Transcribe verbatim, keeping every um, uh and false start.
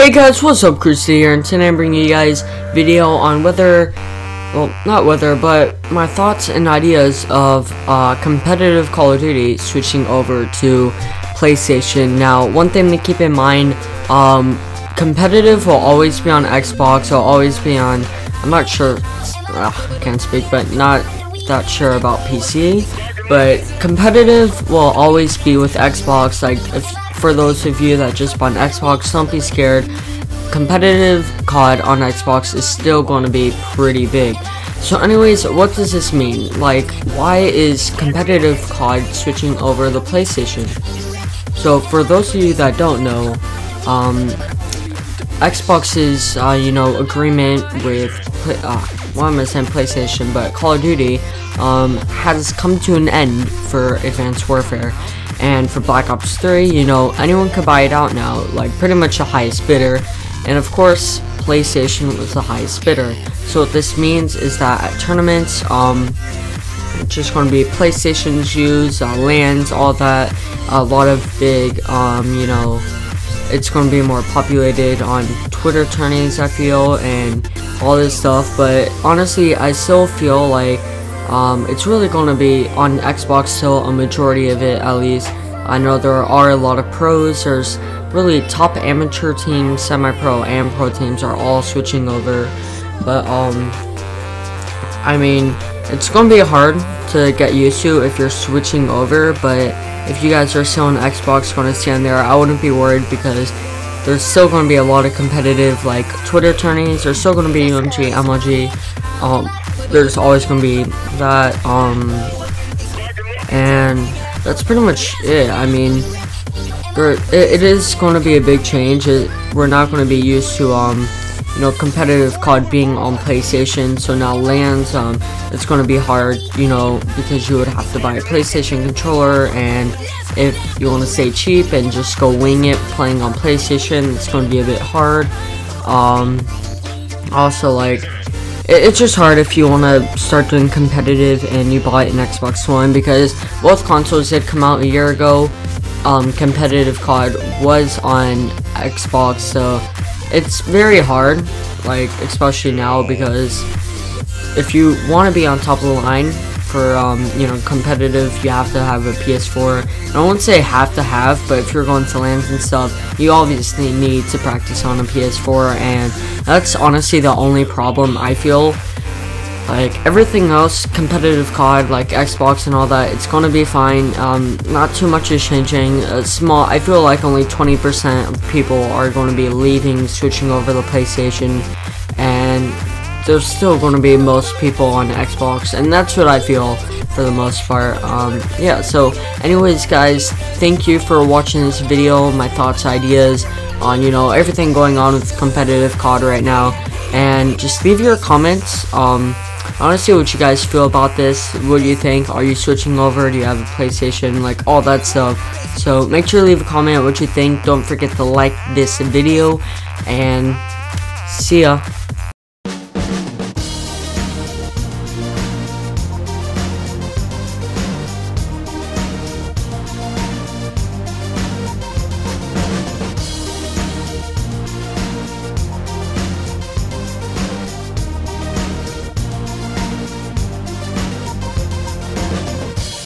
Hey guys, what's up? Christy here, and today I'm bringing you guys a video on whether, well, not whether, but my thoughts and ideas of uh, competitive Call of Duty switching over to PlayStation. Now, one thing to keep in mind, um, competitive will always be on Xbox, will always be on, I'm not sure, I can't speak, but not that sure about P C, but competitive will always be with Xbox. Like, if for those of you that just bought an Xbox, don't be scared. Competitive C O D on Xbox is still going to be pretty big. So anyways, what does this mean? Like, why is competitive C O D switching over to PlayStation? So for those of you that don't know, um, Xbox's, uh, you know, agreement with, uh, well, I'm going to say PlayStation, but Call of Duty um, has come to an end for Advanced Warfare. And for Black Ops three, you know, anyone could buy it out now, like pretty much the highest bidder. And of course, PlayStation was the highest bidder. So what this means is that at tournaments, um, it's just going to be PlayStation's use, uh, lands, all that. A lot of big, um, you know, it's going to be more populated on Twitter tourneys, I feel, and all this stuff. But honestly, I still feel like Um, it's really going to be on Xbox still, a majority of it at least. I know there are a lot of pros. There's really top amateur teams, semi-pro and pro teams are all switching over. But um, I mean, it's going to be hard to get used to if you're switching over. But if you guys are still on Xbox, going to stand there, I wouldn't be worried because there's still going to be a lot of competitive, like Twitter tourneys. There's still going to be U M G, M L G. Um, there's always going to be that, um, and that's pretty much it. I mean, there, it, it is going to be a big change. It, we're not going to be used to, um, you know, competitive C O D being on PlayStation, so now lands, um, it's going to be hard, you know, because you would have to buy a PlayStation controller, and if you want to stay cheap and just go wing it playing on PlayStation, it's going to be a bit hard. Um, also, like, it's just hard if you want to start doing competitive and you buy an Xbox One, because both consoles did come out a year ago. Um, competitive C O D was on Xbox, so it's very hard, like, especially now, because if you want to be on top of the line for, um, you know, competitive, you have to have a P S four. And I won't say have to have, but if you're going to lands and stuff, you obviously need to practice on a P S four, and that's honestly the only problem I feel. Like, everything else, competitive C O D, like Xbox and all that, it's gonna be fine. Um, not too much is changing. A small, I feel like only twenty percent of people are gonna be leaving, switching over to PlayStation, and there's still going to be most people on Xbox, and that's what I feel for the most part. Um, yeah, so anyways guys, thank you for watching this video, my thoughts, ideas on, you know, everything going on with competitive C O D right now, and just leave your comments. um, I want to see what you guys feel about this. What do you think? Are you switching over? Do you have a PlayStation? Like, all that stuff. So make sure to leave a comment what you think. Don't forget to like this video, and see ya.